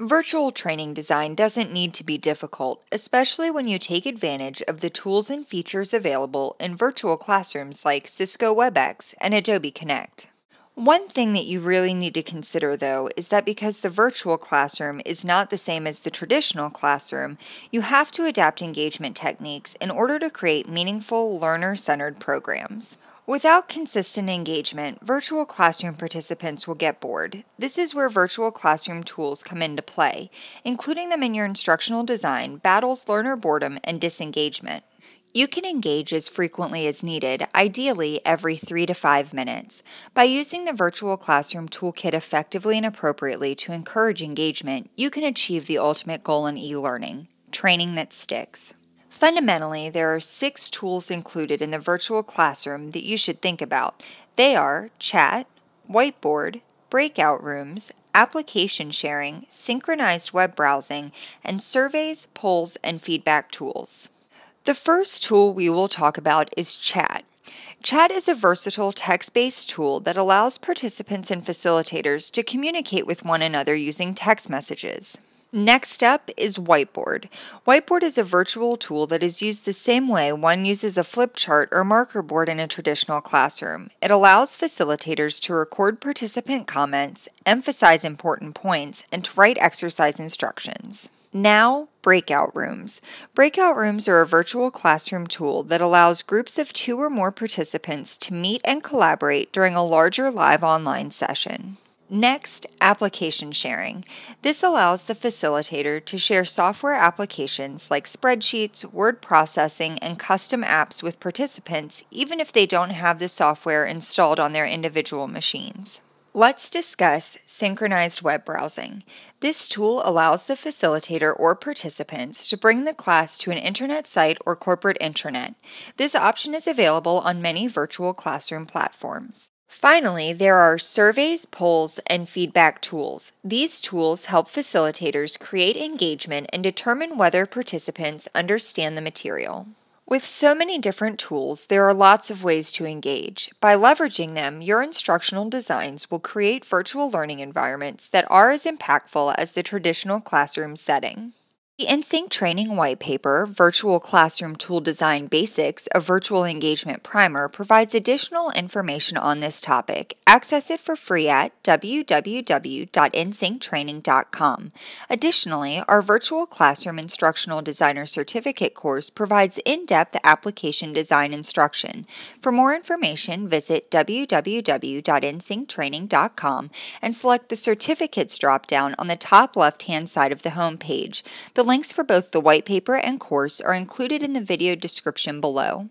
Virtual training design doesn't need to be difficult, especially when you take advantage of the tools and features available in virtual classrooms like Cisco WebEx and Adobe Connect. One thing that you really need to consider, though, is that because the virtual classroom is not the same as the traditional classroom, you have to adapt engagement techniques in order to create meaningful learner-centered programs. Without consistent engagement, virtual classroom participants will get bored. This is where virtual classroom tools come into play. Including them in your instructional design battles learner boredom and disengagement. You can engage as frequently as needed, ideally every 3 to 5 minutes. By using the virtual classroom toolkit effectively and appropriately to encourage engagement, you can achieve the ultimate goal in e-learning: training that sticks. Fundamentally, there are 6 tools included in the virtual classroom that you should think about. They are chat, whiteboard, breakout rooms, application sharing, synchronized web browsing, and surveys, polls, and feedback tools. The first tool we will talk about is chat. Chat is a versatile text-based tool that allows participants and facilitators to communicate with one another using text messages. Next up is Whiteboard. Whiteboard is a virtual tool that is used the same way one uses a flip chart or marker board in a traditional classroom. It allows facilitators to record participant comments, emphasize important points, and to write exercise instructions. Now, breakout rooms. Breakout rooms are a virtual classroom tool that allows groups of 2 or more participants to meet and collaborate during a larger live online session. Next, application sharing. This allows the facilitator to share software applications like spreadsheets, word processing, and custom apps with participants, even if they don't have the software installed on their individual machines. Let's discuss synchronized web browsing. This tool allows the facilitator or participants to bring the class to an internet site or corporate intranet. This option is available on many virtual classroom platforms. Finally, there are surveys, polls, and feedback tools. These tools help facilitators create engagement and determine whether participants understand the material. With so many different tools, there are lots of ways to engage. By leveraging them, your instructional designs will create virtual learning environments that are as impactful as the traditional classroom setting. The InSync Training White Paper, Virtual Classroom Tool Design Basics, a virtual engagement primer, provides additional information on this topic. Access it for free at www.insynctraining.com. Additionally, our Virtual Classroom Instructional Designer Certificate course provides in-depth application design instruction. For more information, visit www.insynctraining.com and select the Certificates drop-down on the top left-hand side of the homepage. The links for both the white paper and course are included in the video description below.